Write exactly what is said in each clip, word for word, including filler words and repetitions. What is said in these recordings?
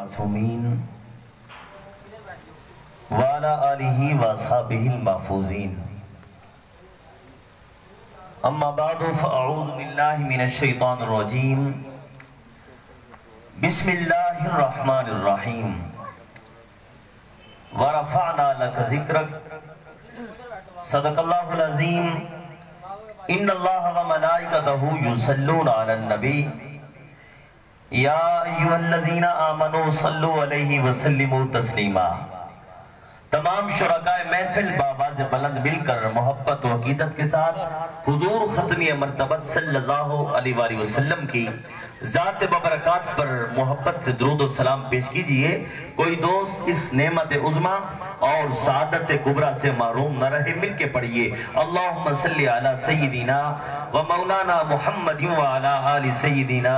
मासूमीन वाला आलिही वसहबिहिल महफूज़ीन अम्मा बादु फ़अऊज़ु बिल्लाहि मिनश्शैतानिर्रजीम बिस्मिल्लाहिर्रहमानिर्रहीम व रफ़अना लक ज़िक्रक सदक़ल्लाहुल अज़ीम इन्नल्लाहा व मलाइकतहु युसल्लूना अलन नबी या अय्युहल्लज़ीना आमनू सल्लू अलैहि वसल्लिमू तस्लीमा। तमाम शुरकाए महफिल बाबाज बुलंद मिलकर मोहब्बत और अक़ीदत के साथ हुजूर ख़त्मी मरतबत सल्लल्लाहु अलैहि वसल्लम की ज़ात बबरकात पर मोहब्बत से दुरूद और सलाम पेश कीजिए। कोई दोस्त इस नेमत उज़्मा और सादत कुबरा से महरूम न रहे, मिल के पढ़िए अल्लाहुम्मा सल्लि अला सय्यिदिना व मौलाना मुहम्मद व अला आलि सय्यिदिना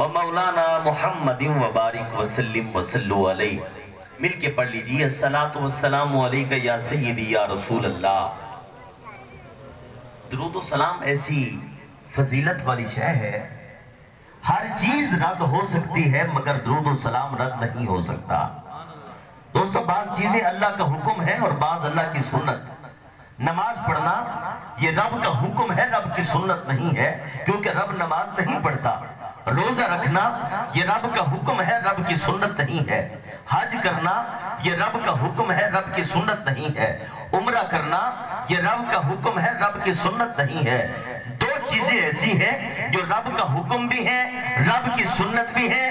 व मौलाना मुहम्मद व बारिक व सल्लिम व सल्लु अलैहि। मिल के पढ़ लीजिए सलातो व सलामु अलैका या सय्यिदी या रसूल अल्लाह। दुरूद व सलाम ऐसी फजीलत वाली शय है, हर चीज रद्द हो सकती है मगर दुरूद और सलाम रद्द नहीं हो सकता। दोस्तों, बाज चीजें अल्लाह का हुक्म है और बाज अल्लाह की सुन्नत। नमाज पढ़ना ये रब का हुक्म है, रब की सुन्नत नहीं है, क्योंकि रब नमाज नहीं पढ़ता। रोजा रखना ये रब का हुक्म है, रब की सुन्नत नहीं है। हज करना ये रब का हुक्म है, रब की सुन्नत नहीं है। उम्रा करना ये रब का हुक्म है, रब की सुन्नत नहीं है। दो चीजें ऐसी हैं जो रब का हुक्म भी है, रब की सुन्नत भी है।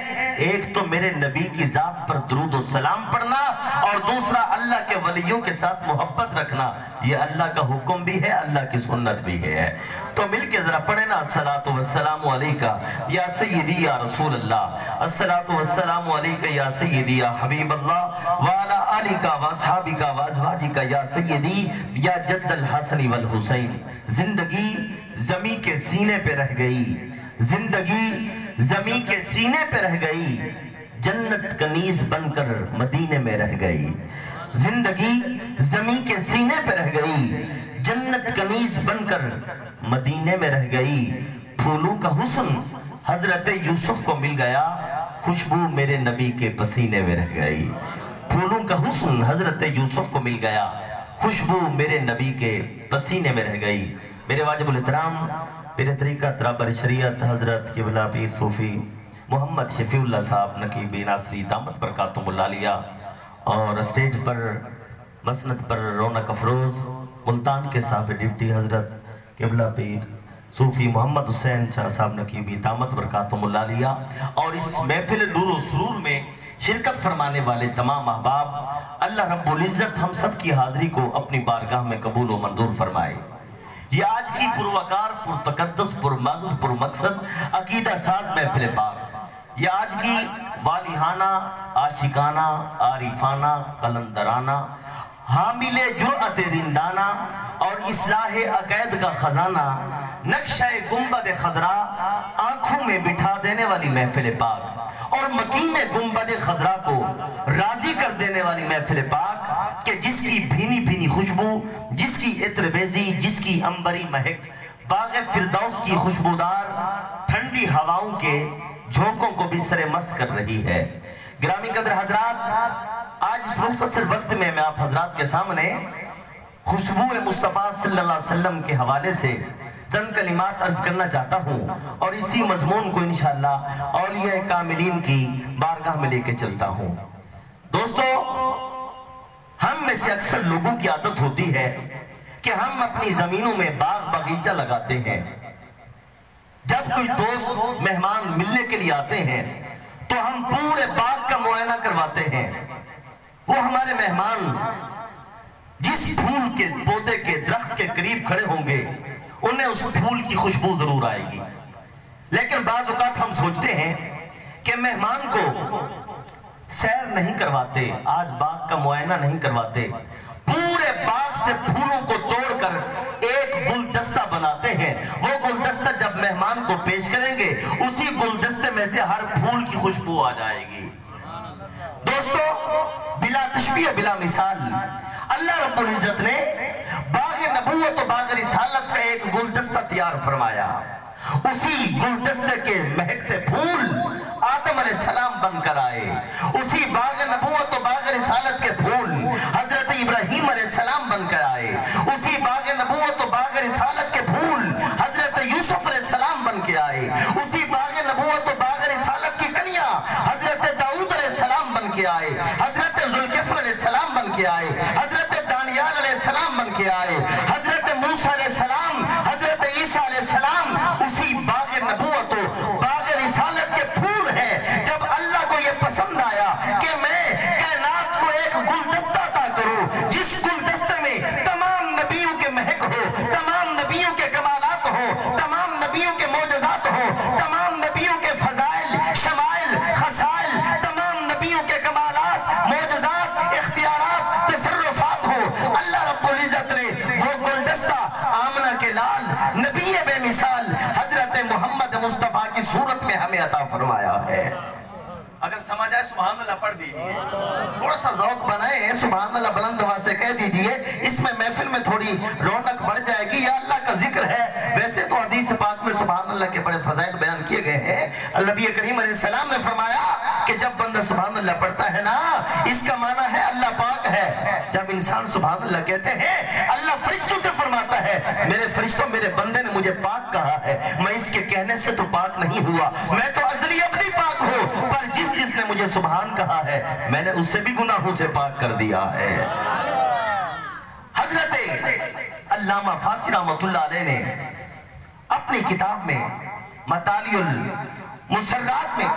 एक तो मेरे नबी की जात पर दुरूद और सलाम पढ़ना और दूसरा अल्लाह के वलियों के साथ मोहब्बत रखना, ये अल्लाह का हुक्म भी है, अल्लाह की सुन्नत भी है। तो मिलके जरा पढ़े ना अस्सलातु वस्सलामु अलैका या सय्यदी या रसूल अल्लाह, अस्सलातु वस्सलामु अलैका या सय्यदी या हबीब अल्लाह व अला आलिका व असहाबिका व अज़वाजिका या सय्यदी या जद्दल हसन वल हुसैन। जिंदगी जमी के सीने पे रह गई, जिंदगी जमी के सीने पे रह गई, जन्नत कनीज बनकर मदीने में रह गई। जिंदगी जमी के सीने पे रह गई, जन्नत कनीज बनकर मदीने में रह गई। फूलों का हुस्न हजरत यूसुफ को मिल गया, खुशबू मेरे नबी के पसीने में रह गई। फूलों का हुस्न हजरत यूसुफ को मिल गया, खुशबू मेरे नबी के पसीने में रह गई। मेरे वाजिबुल इतराम, मेरे तरीका तराबर शरीयत हजरत किबला पीर सूफी मोहम्मद शफीउल्लाह साहब नकीबी नासरी दामत बरकातुहुमुल्लाह लिया और स्टेज पर मसनद पर रौनक अफरोज़ मुल्तान के साहब डिप्टी हजरत किबला पीर सूफी मोहम्मद हुसैन शाह साहब नकीबी दामत बरकातुहुमुल्लाह लिया और इस महफिल नूर व सुरूर में शिरकत फरमाने वाले तमाम अहबाब। अल्लाह रब्बुल इज़्ज़त हम सब की हाज़िरी को अपनी बारगाह में कबूल व मंजूर फरमाए। ये आज की पुरवकार पुरतकद्दस पुरमगज पुरमकसद अकीदा साज महफिल पाक, ये आज की वालिहाना आशिकाना आरिफाना कलंदराना हामिले जुरअत रिंदाना और इस्लाह अकैद का खजाना नक्शा गुंबद खजरा आंखों में बिठा देने वाली महफिल पाक और मकीने गुंबद खजरा को राजी कर देने वाली महफिल पाक कि जिसकी भीनी भीनी खुशबू, जिसकी इत्रबेजी, जिसकी अंबरी महक बाग़े फिरदौस की खुशबूदार ठंडी हवाओं के झोंकों को भी सरे मस्त कर रही है। ग्रामी कदर हजरात, आज इस मुख्तसर वक्त में मैं आप हजरात के सामने खुशबू मुस्तफ़ा सल्लल्लाहु अलैहि वसल्लम के हवाले से चंद कलिमात अर्ज करना चाहता हूँ और इसी मजमून को इंशाअल्लाह औलिया कामिलीन की बारगाह में लेके चलता हूँ। दोस्तों, हम में से अक्सर लोगों की आदत होती है कि हम अपनी जमीनों में बाग बगीचा लगाते हैं। जब कोई दोस्त मेहमान मिलने के लिए आते हैं तो हम पूरे बाग का मुआयना करवाते हैं। वो हमारे मेहमान जिस फूल के पौधे के दरख्त के करीब खड़े होंगे उन्हें उस फूल की खुशबू जरूर आएगी, लेकिन बाज़ औक़ात हम सोचते हैं कि मेहमान को सैर नहीं करवाते, आज बाग का मुआयना नहीं करवाते। पूरे बाग से फूलों को तोड़कर एक गुलदस्ता बनाते हैं। वो गुलदस्ता जब मेहमान को पेश करेंगे उसी गुलदस्ते में से हर फूल की खुशबू आ जाएगी। दोस्तों, बिला तशबीह बिला मिसाल अल्लाह रब्बुल इज्जत ने बाग नबूवत और बाग रिसालत का एक गुलदस्ता तैयार फरमाया। उसी गुलदस्ते के महकते फूल आदम अलैहि सलाम बन काम कराए। उसी बाग नबूवत और बाग रिसालत के फूल हजरत इब्राहीम अलैहिस्सलाम बनकर आए। उसी बाग नबूवत और बाग रिसालत के फूल हजरत यूसुफ अलैहिस्सलाम बन के आए। उसी बाग नबूवत और बाग रिसालत की कलियां हजरत दाऊद अलैहिस्सलाम बन के आए। हजरत जुल्किफर अलैहिस्सलाम बन के आए। हजरत दानियाल अलैहिस्सलाम बन के आए। हजरत मूसा अलैहिस्सलाम, हजरत ईसा अलैहिस्सलाम उसी बाग नबूवत मुस्तफा की सूरत में हमें अता फरमाया है। अगर समझ आए सुभान अल्लाह पढ़ दीजिए, थोड़ा सा ज़ौक बनाए, सुभान अल्लाह बुलंद आवाज़ से कह दीजिए, इसमें महफिल में थोड़ी रौनक बढ़ जाएगी। या अल्लाह का जिक्र है। वैसे तो हदीस पाक में सुभान अल्लाह के बड़े फजाइल बयान किए गए हैं। नबी करीम अलैहिस्सलाम ने फरमाया कि जब बंदा सुभान अल्लाह पढ़ता है ना, इसका माना है अल्लाह पाक है। जब इंसान सुभान अल्लाह कहते हैं, अल्लाह फरिश्तों से फरमाता है, मेरे फरिश्तों मेरे बंदे ने मुझे पाक कहा है, मैं इसके कहने से तो पाक नहीं हुआ, मैं तो अज़ली अबदी पाक हूँ, पर जिस जिसने मुझे सुभान कहा है मैंने उसे भी गुनाहों से पाक कर दिया है। हजरत अल्लामा फासी रहमतुल्लाह अलैह ने अपनी किताब में मतालियुल मुसर्रात में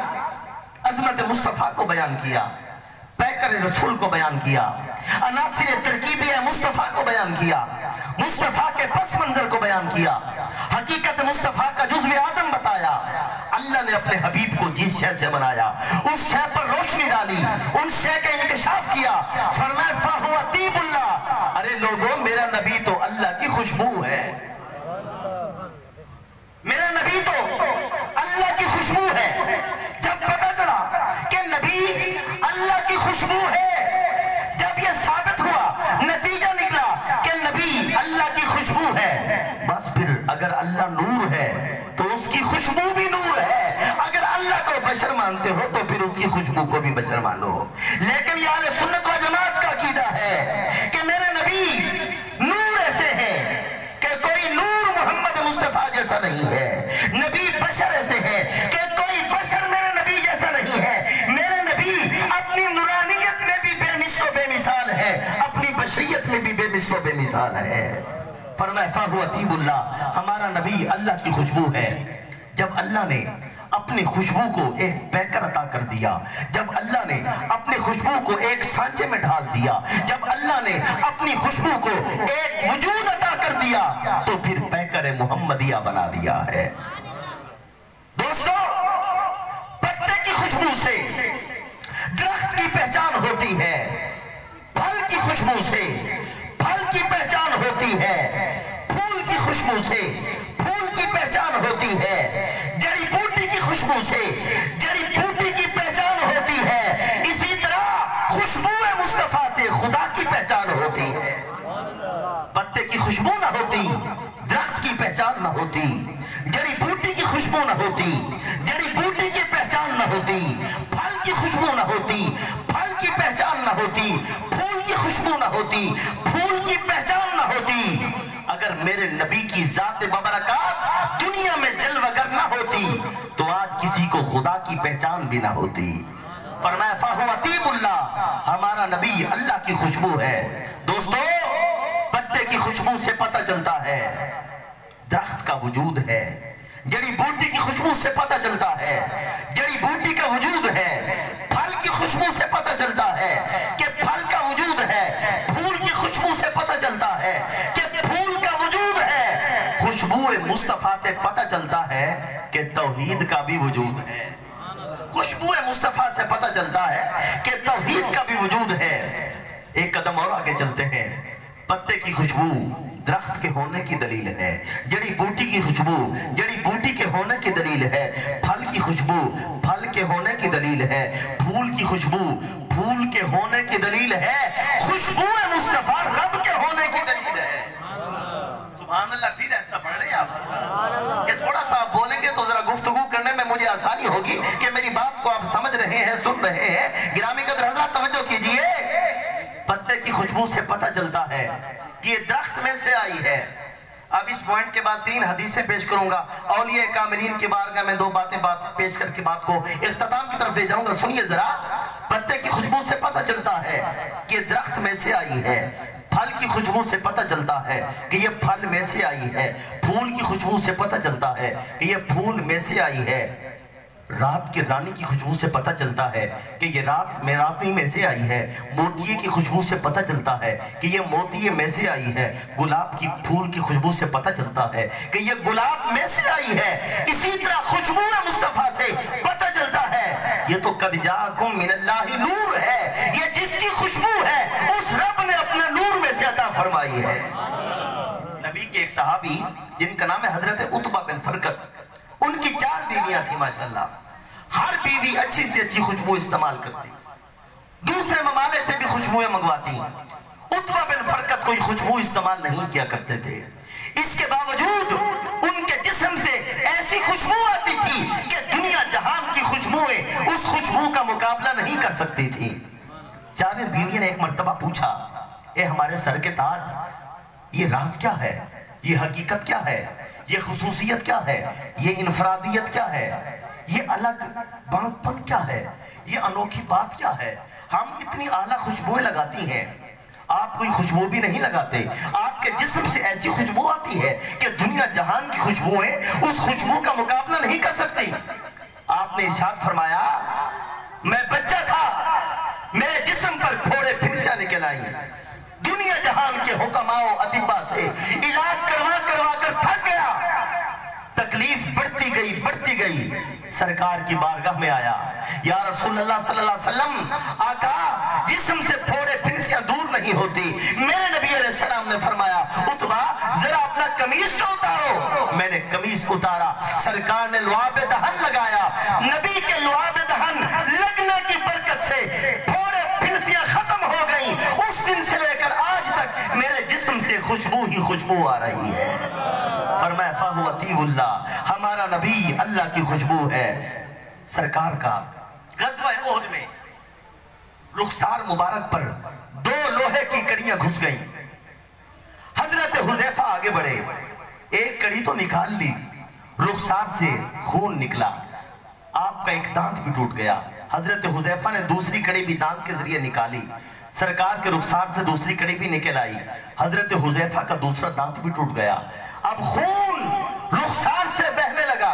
अजमत मुस्तफा को बयान किया, पैकर रसूल को बयान किया, अनासिर तरकीबी मुस्तफा को बयान किया, मुस्तफा के पस मंजर को बयान किया, हकीकत मुस्तफा का जुज्व आदम बताया। अल्लाह ने अपने हबीब को जिस शय से बनाया उस शय पर रोशनी डाली, उन शय का इंकशाफ किया। फरमाया फहुवा तीबुल्लाह, अरे लोगों मेरा नबी तो अल्लाह की खुशबू है, मेरा नबी तो अल्लाह की खुशबू है। जब पता चला कि नबी अल्लाह की खुशबू है, जब यह साबित हुआ, नतीजा निकला कि नबी अल्लाह की खुशबू है, बस फिर अगर अल्लाह नूर है तो उसकी खुशबू भी नूर है। अगर अल्लाह को बशर मानते हो तो फिर उसकी खुशबू को भी बशर मानो। लेकिन ये अहले सुन्नत व जमात का अकीदा है कि मेरे नबी नूर ऐसे है कि कोई नूर मोहम्मद मुस्तफा जैसा नहीं है, नबी बशर ऐसे है कि कोई बशर मेरे नबी जैसा नहीं है। मेरे नबी अपनी नूरानियत में भी बेनिश व बेमिसाल है, अपनी बशरियत में भी बेनिश व बेमिसाल है। फरमाया फहुवा तीबुल्लाह, हमारा नबी अल्लाह की खुशबू है। जब अल्लाह ने अपनी खुशबू को एक पैकर अता कर दिया, जब अल्लाह ने अपनी खुशबू को एक सांचे में ढाल दिया, जब अल्लाह ने अपनी खुशबू को एक वजूद अता कर दिया, तो फिर पैकर मोहम्मदिया बना दिया है। दोस्तों, पत्ते की खुशबू से दरख्त की पहचान होती है, फल की खुशबू से फल की पहचान होती है, फूल की खुशबू से फूल की पहचान होती है, जड़ी बूटी की खुशबू से जड़ी बूटी की पहचान होती है। इसी तरह खुशबू मुस्तफा से खुदा की पहचान होती है। पत्ते की खुशबू ना होती, दरख्त की पहचान ना होती, जड़ी बूटी की खुशबू ना होती, जड़ी बूटी की पहचान ना होती, फल की खुशबू ना होती, फल की पहचान ना होती, फूल की खुशबू ना होती, फूल की पहचान ना होती। अगर मेरे नबी की जात मुबारकात दुनिया में जलवागर ना होती तो आज किसी को खुदा की पहचान भी ना होती। फरमाया फहुवा तीबुल्लाह, हमारा नबी अल्लाह की खुशबू है। दोस्तों, पत्ते की खुशबू से पता चलता है दरख्त का वजूद है, जड़ी बूटी की खुशबू से पता चलता है जड़ी बूटी का वजूद है, फल की खुशबू से पता चलता है कि फल का वजूद है, फूल की खुशबू से पता चलता है कि फूल का वजूद है। खुशबू मुस्तफा से पता चलता है कि तौहीद का भी वजूद है। खुशबू मुस्तफा से पता चलता है कि तौहीद का भी वजूद है। एक कदम और आगे चलते हैं। पत्ते की खुशबू दरख्त के होने की दलील है, जड़ी बूटी की खुशबू जड़ी बूटी के होने की दलील है, फल की खुशबू फल के होने की दलील है, फूल की खुशबू फूल के होने की दलील है, खुशबू मुस्तफा रब के होने की दलील है। सुभान अल्लाह। फिर ऐसा पढ़ रहे हैं आप, ये थोड़ा सा आप बोलेंगे तो जरा गुफ्तगू करने में मुझे आसानी होगी कि मेरी बात को आप समझ रहे हैं, सुन रहे हैं, गिरामी कदर हज़रात तवज्जो कीजिए। पत्ते की खुशबू से पता चलता है कि ये दरख्त में से आई है। अब इस पॉइंट के बाद तीन हदीसें पेश करूंगा। औलिया कामिलीन के बारगाह में दो बातें बात पेश करके बात को इख्तिताम की तरफ ले जाऊंगा। सुनिए जरा, पत्ते की खुशबू से पता चलता है कि दरख्त में से आई है। फल की खुशबू से पता चलता है कि यह फल में से आई है। फूल की खुशबू से पता चलता है कि यह फूल में से आई है। रात की रानी की खुशबू से पता चलता है कि ये रात में रानी में से आई है। मोतिये की खुशबू से पता चलता है कि ये मोतिये में से आई है। गुलाब की फूल की खुशबू से पता चलता है कि ये गुलाब में से आई है। इसी तरह खुशबू मुस्तफ़ा से पता चलता है। ये तो कद जाकुम मिनल्लाही नूर है। ये जिसकी खुशबू है उस रब ने अपने नूर में से अता फरमाई है। नबी के एक सहाबी जिनका नाम है हजरत उतबा बिन फरकत, उनकी चार बीवियां थी माशाल्लाह। हर बीवी अच्छी से अच्छी खुशबू इस्तेमाल करती, दूसरे ममालिक से भी खुशबुएं मंगवाती। उतबा बिन फरकत कोई खुशबू इस्तेमाल नहीं किया करते थे। इसके बावजूद उनके जिस्म से ऐसी खुशबू आती थी कि दुनिया जहान की खुशबुएं उस खुशबू का मुकाबला नहीं कर सकती थी। चार बीवियों ने एक मरतबा पूछा, ए हमारे सर के ताज, ये राज क्या है? ये हकीकत क्या है? ये खुसूसियत क्या है? ये इनफरादियत क्या है? ये अलग बांकपन क्या है? ये अनोखी बात क्या है? हम इतनी आला खुशबुएं लगाती हैं, आप कोई खुशबू भी नहीं लगाते। आपके जिस्म से ऐसी खुशबू आती है कि दुनिया जहान की खुशबुएं उस खुशबू का मुकाबला नहीं कर सकती। आपने इरशाद फरमाया, मैं बच्चा था, मेरे जिस्म पर घोड़े फिरसा निकल आई। दुनिया जहान के हुक्माओ अतिबा से इलाज करवा करवा कर थक गया। तकलीफ बढ़ती गई बढ़ती गई सरकार की बारगाह में आया, या रसूल अल्लाह सल्लल्लाहु अलैहि वसल्लम, आका जिस्म से फोड़े फिंसियां दूर नहीं होती। मेरे नबी अलैहिस्सलाम ने फरमाया, उतबा जरा अपना कमीज तो उतारो। मैंने कमीज उतारा, सरकार ने लुआब दहन लगाया। नबी के लुआब दहन लगने की बरकत से फोड़े फिंसियां खत्म हो गई। उस दिन से लेकर आज तक मेरे जिस्म से खुशबू ही खुशबू आ रही है। फरमाया फाहुअतीबुल्ला, हमारा नबी अल्लाह की खुशबू है। सरकार का ग़ज़वा ओहद में रुखसार मुबारक पर दो लोहे की कड़ियां घुस गईं। हजरत हुज़ैफ़ा आगे बढ़े, एक कड़ी तो निकाल ली, रुखसार से खून निकला, आपका एक दांत भी टूट गया। हजरत हुज़ैफ़ा ने दूसरी कड़ी भी दांत के जरिए निकाली, सरकार के रुखसार से दूसरी कड़ी भी निकल आई। हजरत हुज़ैफ़ा का दूसरा दांत भी टूट गया। अब खून रुखसार से बहने लगा।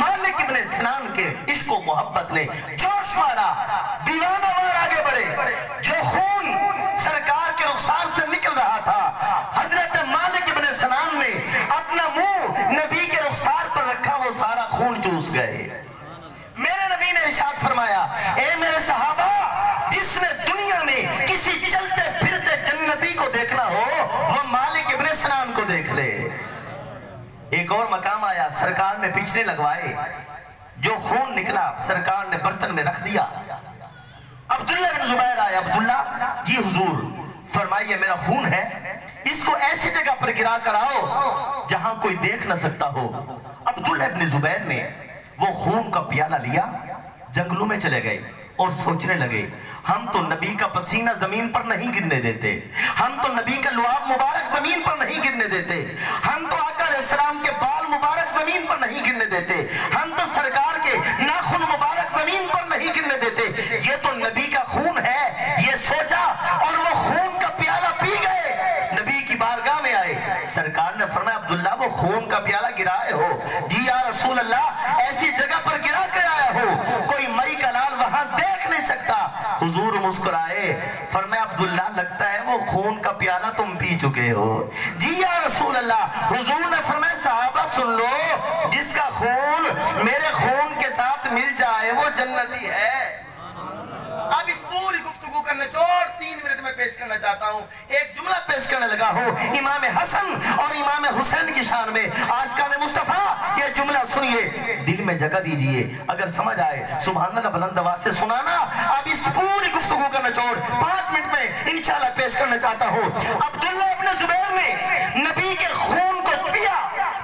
मालिक इब्ने सिनान के इश्क और मोहब्बत ने जोश मारा, दीवानावार आगे बढ़े। जो खून सरकार के रुखसार से निकल रहा था, हजरत मालिक इब्ने सिनान ने अपना मुंह नबी के रुखसार पर रखा, वो सारा खून चूस गए। मेरे नबी ने इरशाद फरमाया, ए मेरे सहाबा, जिसने दुनिया में किसी चलते फिरते जन्नती को देखना हो वो मालिक इब्ने सिनान को देख ले। एक और मकाम आया, सरकार ने पिछले लगवाए, जो खून निकला सरकार ने बर्तन में रख दिया। अब्दुल्ला बिन जुबैर आया, अब्दुल्ला जी हुजूर, फरमाइए मेरा खून है, इसको ऐसी जगह पर गिरा कर आओ जहां कोई देख ना सकता हो। अब्दुल्ला बिन जुबैर ने वो खून का प्याला लिया, जंगलों में चले गए और सोचने लगे, हम तो नबी का पसीना जमीन पर नहीं गिरने देते, हम तो नबी का लुआब मुबारक जमीन पर नहीं गिरने देते, हम तो आका अलैहिस्सलाम के बाल मुबारक जमीन पर नहीं गिरने देते, हम तो सरकार के नाखून मुबारक जमीन पर नहीं गिरने देते, ये तो नबी का खून है। ये सोचा और वो खून का प्याला पी गए, नबी की बारगाह में आए। सरकार ने फरमाया, अब्दुल्ला वो खून का प्याला गिराए हो? जी या रसूल अल्लाह, ऐसी जगह पर गिरा कर आया हो, कोई मई का लाल वहां देख नहीं सकता। हुजूर मुस्कुराए, फरमाया, अब्दुल्ला लगता है वो खून का प्याला तुम पी चुके हो। जी या रसूल अल्लाह, हुजूर ने फरमाया, सहाबा सुन लो, जिसका खून मेरे खून के साथ मिल जाए वो जन्नती है। अब इस पूरी गुफ्तगू का निचोड़ तीन मिनट में पेश करना चाहता हूँ। एक जुमला पेश करने लगा हूँ इमाम हसन और इमाम हुसैन की शान में, आशिकान मुस्तफा। ये जुमला सुनिए, दिल में जगह दीजिए, अगर समझ आए सुभान अल्लाह बुलंद आवाज से सुनाना। अब इस पूरी गुफ्तगू का निचोड़ पांच मिनट में इंशाल्लाह पेश करना चाहता हूँ। अब्दुल्ला इब्न जुबैर ने नबी के खून को पिया,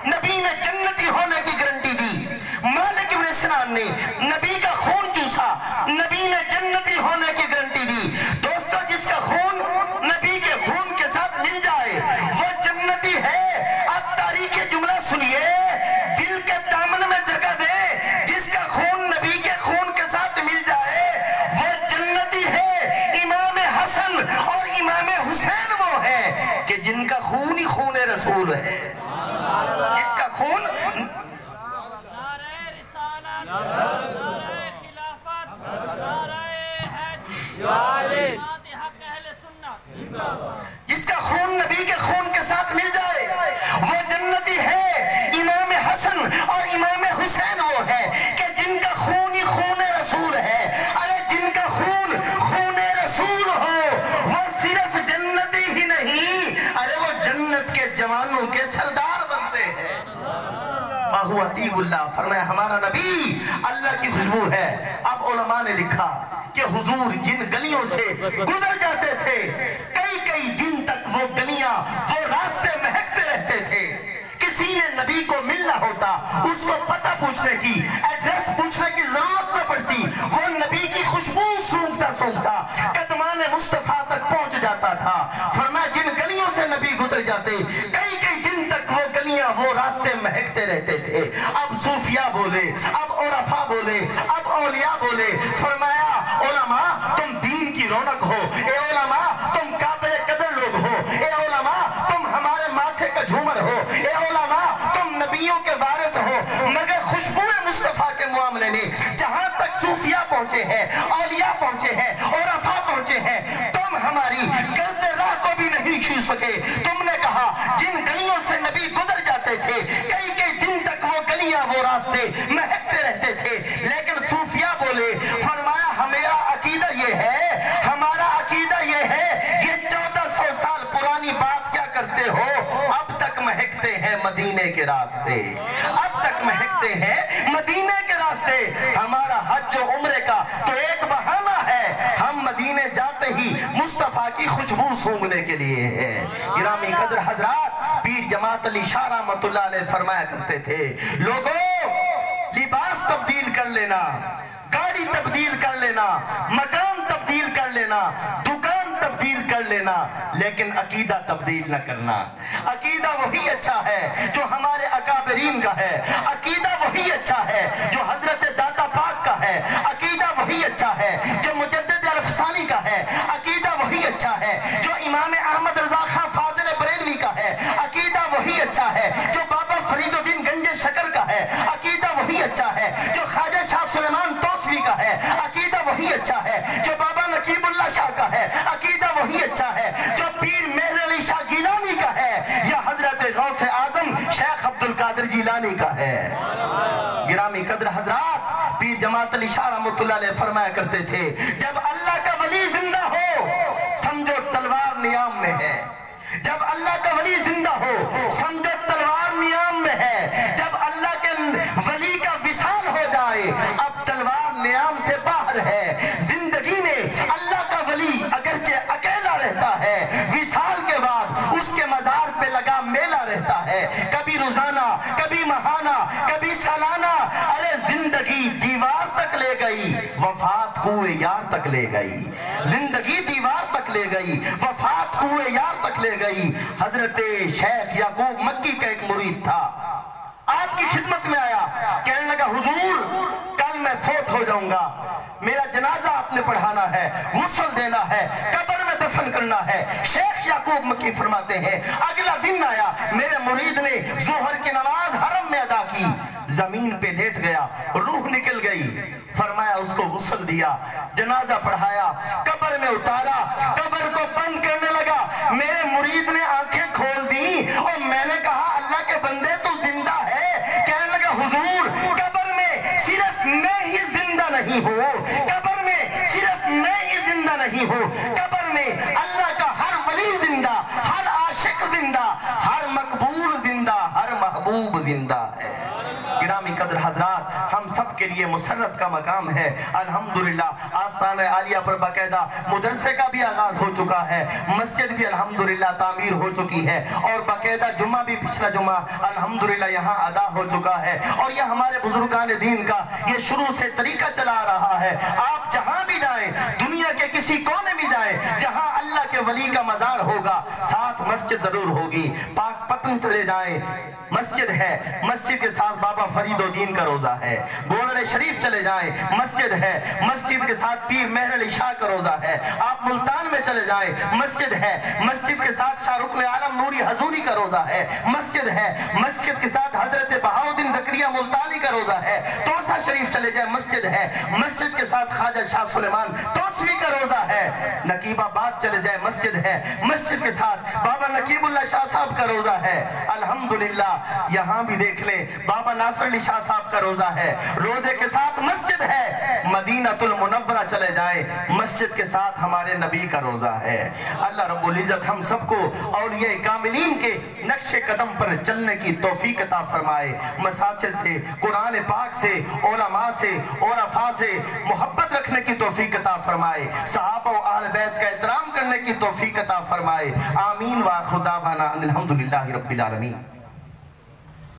नबी ने जन्नती होने की गारंटी दी। मालिक इब्न सिनान ने नबी का खून चूसा, जिसका खून नबी के खून के साथ मिल जाए वो जन्नती है। इमाम हसन और इमाम हुसैन वो है कि जिनका खून ही खून रसूल है। अरे जिनका खून खून रसूल हो वो सिर्फ जन्नती ही नहीं, अरे वो जन्नत के जवानों के सरदार बनते हैं। फरमाया हमारा नबी अल्लाह की खुशबू है। अब उलमा ने लिखा कि हुजूर जिन गलियों से गुजर जाते थे कई कई दिन तक वो गलियां वो रास्ते महकते रहते थे। किसी ने नबी को मिलना होता उसको पता पूछने की एड्रेस पूछने की जरूरत न पड़ती, वो नबी की खुशबू सूंघता सूंघता कदमान मुस्तफा तक पहुंच जाता था। फरमाया जिन गलियों से नबी गुजर जाते कई कई दिन तक वो गलियां वो रास्ते महकते रहते थे। अब सूफिया बोले, अब औरफा बोले, अब औलिया बोले। फरमाया उलमा तुम दीन की रौनक हो, ए उलमा तुम काबिल कदर लोग हो, ए उलमा तुम हमारे माथे का झूमर हो, ए उलमा तुम नबियों के वारिस हो। मगर खुशबू मुस्तफा के मामले में जहां तक सूफिया पहुंचे हैं, औलिया पहुंचे हैं, औरफा पहुंचे हैं, तुम हमारी गर्द राह को भी नहीं छू सके। तुमने कहा जिन गलियों से नबी गुजर जाते थे कई कई दिन तक वो गलियां वो रास्ते महकते रहते थे, लेकिन सूफिया बोले। मदीने के रास्ते अब तक महकते हैं, मदीने के रास्ते। हमारा हज और उम्रे का तो एक बहाना है, हम मदीने जाते ही मुस्तफा की खुशबू सूंघने के लिए है। गिरामी कदर हजरात पीर जमात अली शाह रहमतुल्लाह अलैह फरमाया करते थे, लोगों लिबास तब्दील कर लेना, गाड़ी तब्दील कर लेना, मकान तब्दील कर लेना, कर लेना, लेकिन अकीदा तब्दील न करना। अकीदा वही अच्छा है जो हमारे अकाबरीन का है, अकीदा वही अच्छा है जो हजरत दाता पाक का है, अकीदा वही अच्छा है जो मुजद्दिद अलफ़सानी का है, अकीदा वही अच्छा है जो इमाम अहमद रज़ा खान फाज़िल बरेलवी का है, अकीदा वही अच्छा है जो बाबा फरीदुद्दीन गंजे शकर का है, अकीदा वही अच्छा है जो ख्वाजा शाह सुलेमान तोसवी का है, अकीदा वही अच्छा है जो बाबा नकीबुल्लाह शाह का है, अकीदा वही अच्छा है जो पीर मेहर अली शाह गीलानी का है या हजरत गौसे आजम शेख अब्दुल कादिर जीलानी का है। गिरामी कदर हजरात पीर जमात अली शाह रहमतुल्लाह अलैह फरमाया करते थे, जब अल्लाह का वली जिंदा हो समझो तलवार नियाम में है। जब अल्लाह का वली जिंदा हो समझो तलवार नियाम में है। जब अल्लाह के वली का विसाल हो जाए अब तलवार नियाम से बाहर है। जिंदगी में अल्लाह का वली अगरचे अकेला रहता है, विसाल के बाद उसके मजार पे लगा मेला रहता है, कभी रोजाना कभी महाना कभी सालाना। अरे जिंदगी दीवार तक ले गई वफात कुए यार तक ले गई, जिंदगी दीवार तक ले गई वफात कुए यार तक ले गई। हजरत शेख याकूब मक्की का एक मुरीद था, आपकी खिदमत में आया, कहने लगा हुजूर मैं फोत हो जाऊंगा, मेरा जनाजा आपने पढ़ाना है, गुस्ल देना है, कब्र में दफन करना है। शेख याकूब मक्की फरमाते हैं अगला दिन आया, मेरे मुरीद ने जोहर की नमाज हरम में अदा की, जमीन पे लेट गया, रूह निकल गई। फरमाया उसको गुस्ल दिया, जनाजा पढ़ाया, कब्र में उतारा, कब्र को बंद करने लगा। मेरे मुरीद ने आंखें खोल दी और मैंने कहा अल्लाह के बंदे तू जिंदा है। कहने लगा हुजूर सिर्फ मैं ही जिंदा नहीं हूँ, कब्र में सिर्फ मैं ही जिंदा नहीं हूँ, कब्र में अल्लाह का हर वली जिंदा, हर आशिक जिंदा, हर मकबूल जिंदा, हर महबूब जिंदा है। गिरामी कदर हजरात हम सब के लिए मुसर्रत का मकाम है। अल्हम्दुलिल्लाह आसान आलिया पर बाकायदा मदरसे का भी आगाज हो चुका है, मस्जिद भी अल्हम्दुलिल्लाह तामीर हो चुकी है और बाकायदा जुम्मा भी पिछला जुम्मा अल्हम्दुलिल्लाह यहाँ अदा हो चुका है। और यह हमारे बुजुर्गान दीन का ये शुरू से तरीका चला रहा है। आप जहाँ भी जाए, दुनिया के किसी कोने में जाए, जहाँ अल्लाह के वली का मजार होगा साथ मस्जिद जरूर होगी। पाक पतन चले जाए, मस्जिद है, मस्जिद के साथ बाबा फरीदुद्दीन का रोजा है। गोलड़े शरीफ चले जाएं, मस्जिद है, मस्जिद के साथ पीर मेहर अली शाह का रोजा है। आप मुल्तान में चले जाएं, मस्जिद है, मस्जिद के साथ शाहरुख आलम नूरी हजूरी का रोजा है, मस्जिद है, मस्जिद के साथ हजरत बहाउद्दीन जकरिया मुल्तानी का रोजा है। तोसा शरीफ चले जाए, मस्जिद है, मस्जिद के साथ ख्वाजा शाह सुलेमान तोसवी का रोजा है। नकीबाबाद चले जाए, मस्जिद है, मस्जिद के साथ बाबा नकीबुल्ला शाह साहब का रोजा है, अल्हम्दुलिल्लाह। यहाँ भी देख ले, बाबा नासर अली शाह साहब का रोजा है, रोजे के साथ मस्जिद है। मदीनातुल मुनव्वरा चले जाए, मस्जिद के साथ हमारे नबी का रोजा है। अल्लाह रब्बुल इज्जत हम सबको औलिया कामिलीन के नक्शे कदम पर चलने की तौफीक अता फरमाए। मसाजिद से, कुरान पाक से, उलमा से, औरफा से मोहब्बत रखने की तौफीक अता फरमाए। सहाबा और अहल बैत का एहतराम करने की तौफीक अता फरमाए। आमीन व खुदावाना अल्हम्दुलिल्लाह रब्बिल आलमीन।